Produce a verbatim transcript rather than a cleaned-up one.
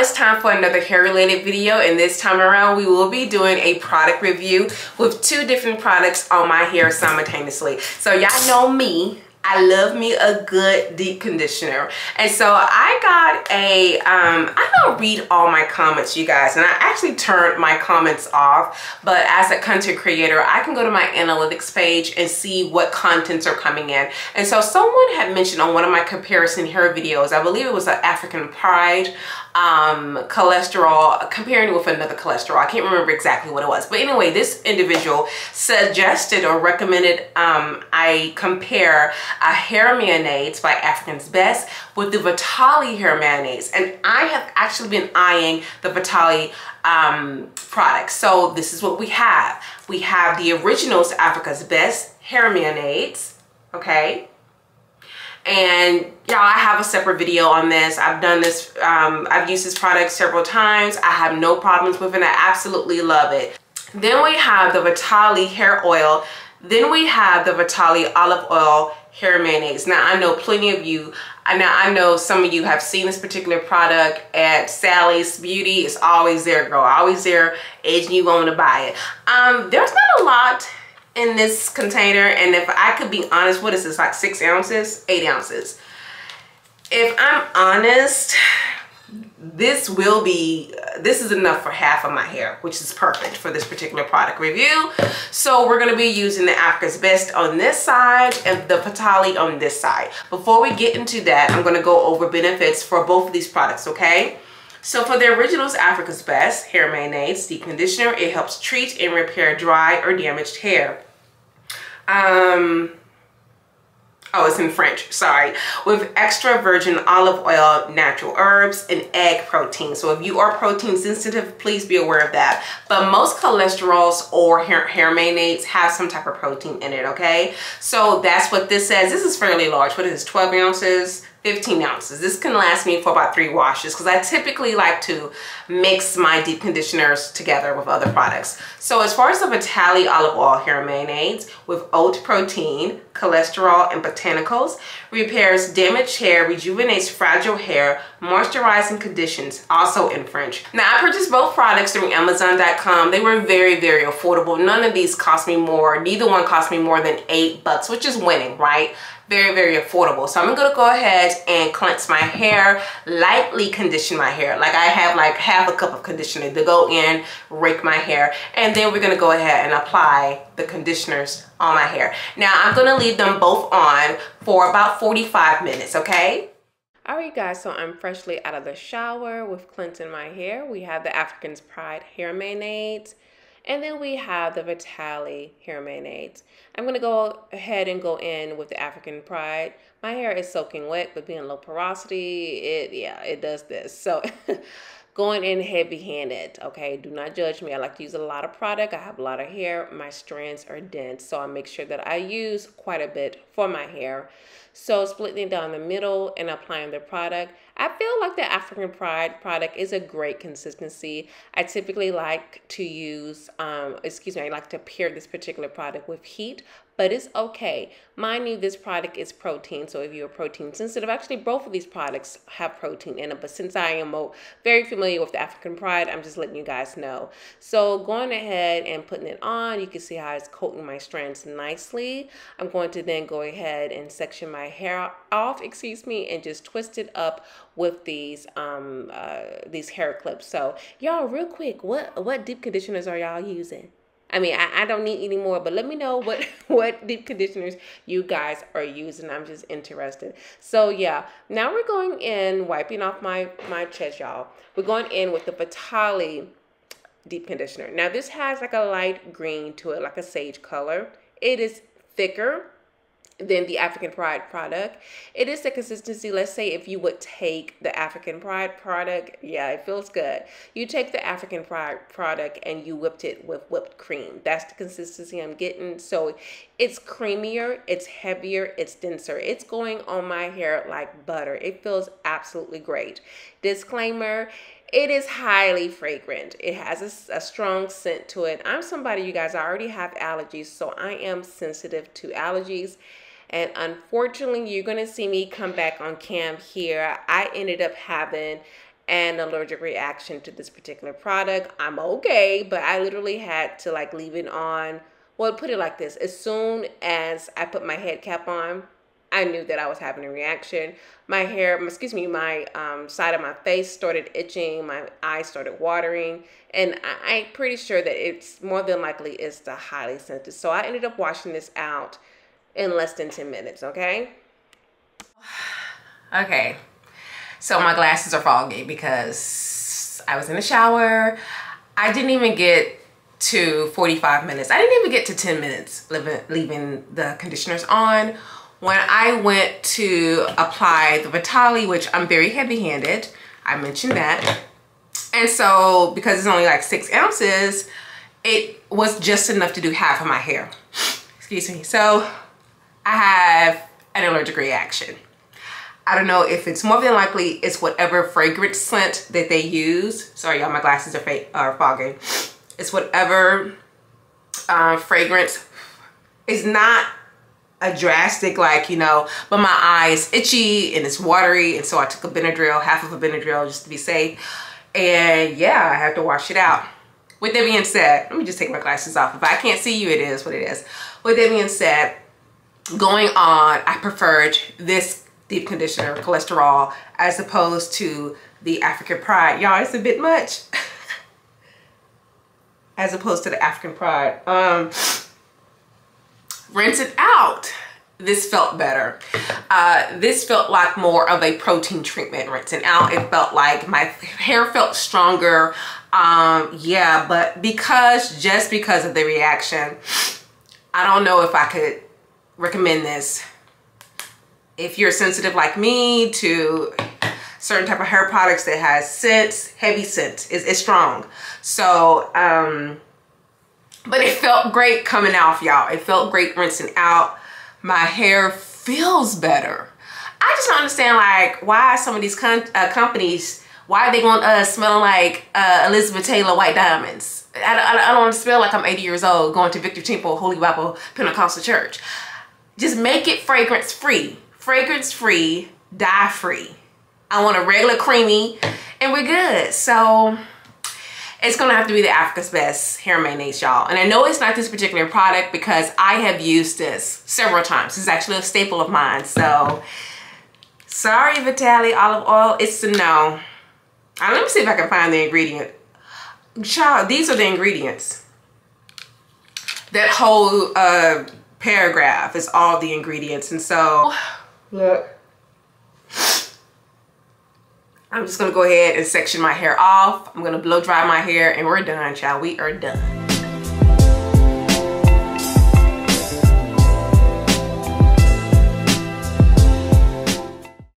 it's time for another hair related video, and this time around we will be doing a product review with two different products on my hair simultaneously. So y'all know me, I love me a good deep conditioner. And so I got a, um, I don't read all my comments, you guys, and I actually turned my comments off, but as a content creator, I can go to my analytics page and see what contents are coming in. And so someone had mentioned on one of my comparison hair videos, I believe it was an African Pride um, cholesterol, comparing with another cholesterol. I can't remember exactly what it was. But anyway, this individual suggested or recommended um, I compare a hair mayonnaise by African's Best with the Vitale hair mayonnaise, and I have actually been eyeing the Vitale um, products. So this is what we have. We have the originals Africa's Best hair mayonnaise, okay? And y'all, I have a separate video on this. I've done this, um, I've used this product several times. I have no problems with it. I absolutely love it. Then we have the Vitale hair oil. Then we have the Vitale olive oil hair mayonnaise. Now I know plenty of you, now I know some of you have seen this particular product at Sally's Beauty. It's always there, girl, always there, edging you on to buy it. Um, there's not a lot in this container, and if I could be honest, what is this, like six ounces, eight ounces? If I'm honest, this will be, this is enough for half of my hair, which is perfect for this particular product review. So we're going to be using the Africa's Best on this side and the Vitale on this side. Before we get into that, I'm going to go over benefits for both of these products, okay? So for the originals Africa's Best hair mayonnaise deep conditioner, it helps treat and repair dry or damaged hair. Um... Oh, it's in French, sorry. With extra virgin olive oil, natural herbs, and egg protein. So if you are protein sensitive, please be aware of that. But most cholesterols or hair, hair mayonnaise have some type of protein in it, okay? So that's what this says. This is fairly large. What is this, twelve ounces? fifteen ounces. This can last me for about three washes because I typically like to mix my deep conditioners together with other products. So as far as the Vitale olive oil hair mayonnaise with oat protein, cholesterol, and botanicals, repairs damaged hair, rejuvenates fragile hair, moisturizing conditions, also in French. Now I purchased both products through Amazon dot com. They were very, very affordable. None of these cost me more. Neither one cost me more than eight bucks, which is winning, right? Very, very affordable. So I'm gonna go ahead and cleanse my hair, lightly condition my hair. Like I have like half a cup of conditioner to go in, rake my hair, and then we're gonna go ahead and apply the conditioners on my hair. Now I'm gonna leave them both on for about forty-five minutes, okay? Alright guys, so I'm freshly out of the shower with cleansing my hair. We have the African's Pride hair mayonnaise, and then we have the Vitale hair mayonnaise. I'm gonna go ahead and go in with the African Pride. My hair is soaking wet, but being low porosity, it yeah, it does this. So going in heavy-handed, okay? Do not judge me. I like to use a lot of product. I have a lot of hair. My strands are dense, so I make sure that I use quite a bit for my hair. So splitting it down the middle and applying the product, I feel like the African Pride product is a great consistency. I typically like to use, um, excuse me, I like to pair this particular product with heat, but it's okay. Mind you, this product is protein, so if you're protein sensitive, actually both of these products have protein in it, but since I am very familiar with the African Pride, I'm just letting you guys know. So going ahead and putting it on, you can see how it's coating my strands nicely. I'm going to then go ahead and section my My hair off, excuse me, and just twist it up with these um uh these hair clips. So y'all, real quick, what what deep conditioners are y'all using? I mean, I, I don't need any more, but let me know what what deep conditioners you guys are using. I'm just interested. So yeah, now we're going in, wiping off my my chest, y'all. We're going in with the Vitale deep conditioner. Now this has like a light green to it, like a sage color. It is thicker than the African Pride product. It is the consistency, let's say if you would take the African Pride product, yeah, it feels good. You take the African Pride product and you whipped it with whipped cream. That's the consistency I'm getting. So it's creamier, it's heavier, it's denser. It's going on my hair like butter. It feels absolutely great. Disclaimer, it is highly fragrant. It has a, a strong scent to it. I'm somebody, you guys, I already have allergies, so I am sensitive to allergies. And unfortunately, you're gonna see me come back on cam here. I ended up having an allergic reaction to this particular product. I'm okay, but I literally had to like leave it on. Well, put it like this, as soon as I put my head cap on, I knew that I was having a reaction. My hair, excuse me, my um, side of my face started itching. My eyes started watering. And I, I'm pretty sure that it's more than likely is the highly sensitive. So I ended up washing this out in less than ten minutes, okay? Okay. So my glasses are foggy because I was in the shower. I didn't even get to forty-five minutes. I didn't even get to ten minutes leaving, leaving the conditioners on. When I went to apply the Vitale, which I'm very heavy-handed, I mentioned that. And so, because it's only like six ounces, it was just enough to do half of my hair. Excuse me. So, I have an allergic reaction. I don't know if it's more than likely it's whatever fragrance scent that they use. Sorry, y'all, my glasses are, are fogging. It's whatever uh, fragrance. It's not a drastic, like, you know, but my eye is itchy and it's watery, and so I took a Benadryl, half of a Benadryl, just to be safe. And yeah, I have to wash it out. With that being said, let me just take my glasses off. If I can't see you, it is what it is. With that being said, going on, I preferred this deep conditioner, cholesterol, as opposed to the African Pride. Y'all, it's a bit much. As opposed to the African Pride. Um, Rinse it out. This felt better. Uh, this felt like more of a protein treatment rinsing out. It felt like my hair felt stronger. Um, yeah, but because, just because of the reaction, I don't know if I could recommend this. If you're sensitive like me to certain type of hair products that has scents, heavy scents, is strong. So, um, but it felt great coming off, y'all. It felt great rinsing out. My hair feels better. I just don't understand, like, why some of these com uh, companies, why are they going to uh, smell like uh, Elizabeth Taylor, White Diamonds? I, I, I don't want to smell like I'm eighty years old going to Victor Temple, Holy Bible Pentecostal Church. Just make it fragrance-free. Fragrance-free, dye-free. I want a regular creamy, and we're good. So it's gonna have to be the Africa's Best hair mayonnaise, y'all. And I know it's not this particular product because I have used this several times. It's actually a staple of mine. So, sorry, Vitale olive oil, it's a no. Right, let me see if I can find the ingredient. Child, these are the ingredients. That whole uh, paragraph is all the ingredients. And so, look. I'm just gonna go ahead and section my hair off. I'm gonna blow dry my hair and we're done, child. We are done.